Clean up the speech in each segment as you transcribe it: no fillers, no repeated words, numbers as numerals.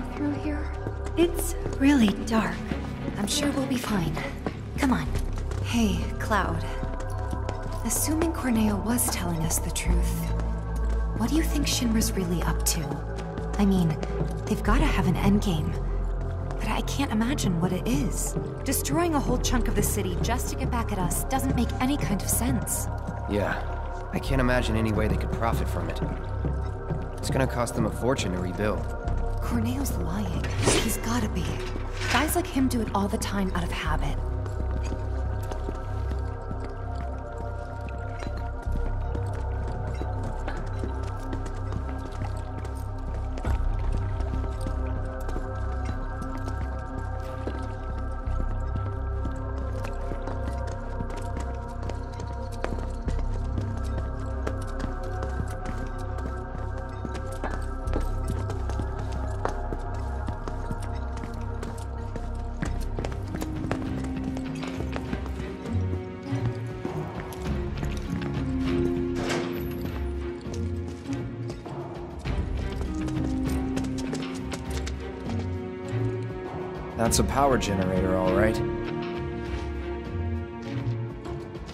go through here? It's really dark. I'm sure we'll be fine. Come on. Hey, Cloud. Assuming Corneo was telling us the truth, what do you think Shinra's really up to? I mean, they've gotta have an endgame. But I can't imagine what it is. Destroying a whole chunk of the city just to get back at us doesn't make any kind of sense. Yeah. I can't imagine any way they could profit from it. It's gonna cost them a fortune to rebuild. Corneo's lying. He's gotta be. Guys like him do it all the time out of habit. That's a power generator, all right.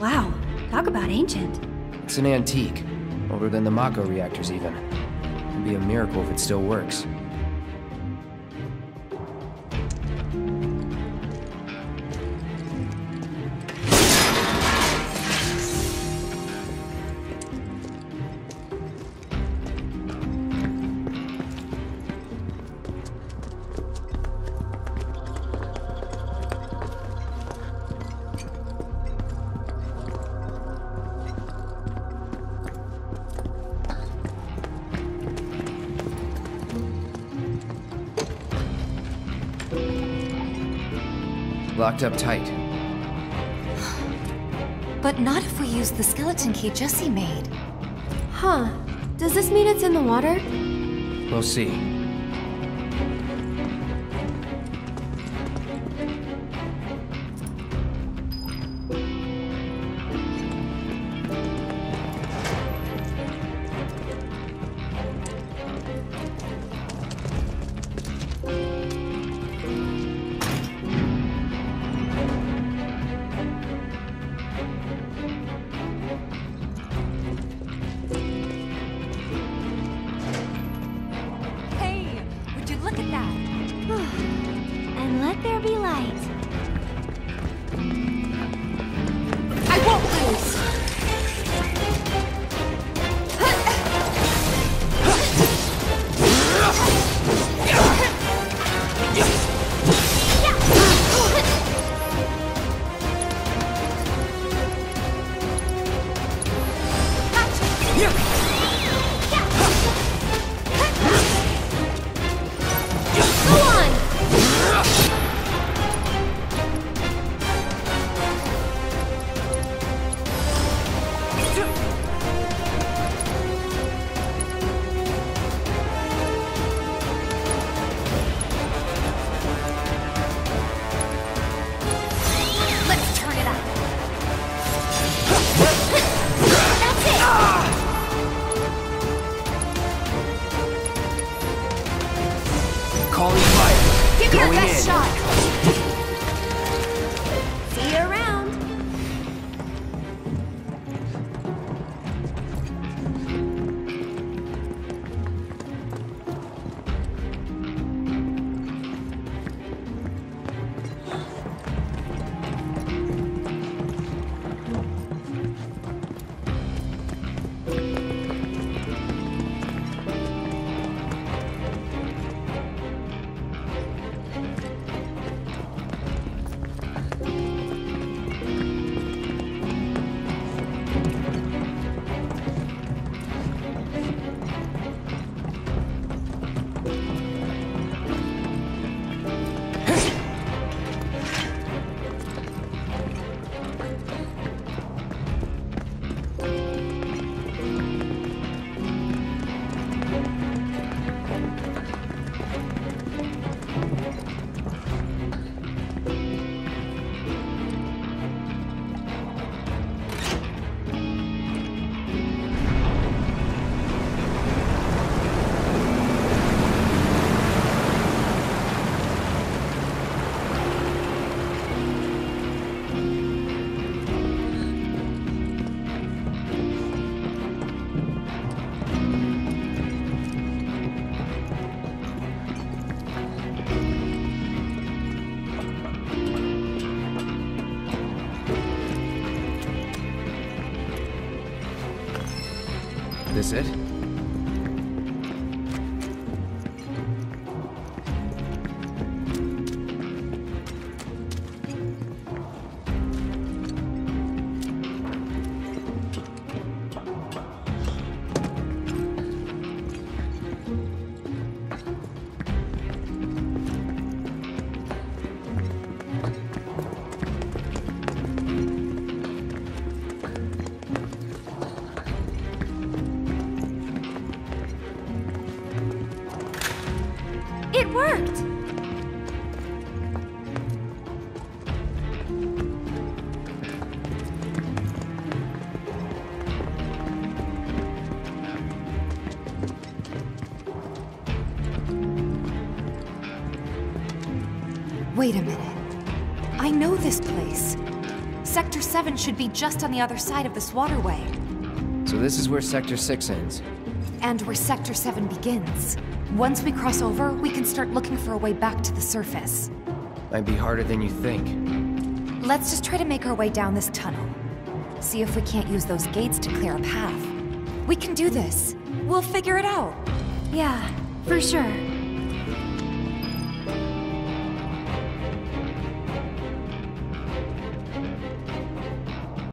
Wow, talk about ancient. It's an antique, older than the Mako reactors even. It'd be a miracle if it still works. Locked up tight. But not if we use the skeleton key Jesse made. Huh. Does this mean it's in the water? We'll see. this it? Wait a minute. I know this place. Sector 7 should be just on the other side of this waterway. So this is where Sector 6 ends. And where Sector 7 begins. Once we cross over, we can start looking for a way back to the surface. Might be harder than you think. Let's just try to make our way down this tunnel. See if we can't use those gates to clear a path. We can do this. We'll figure it out. Yeah, for sure.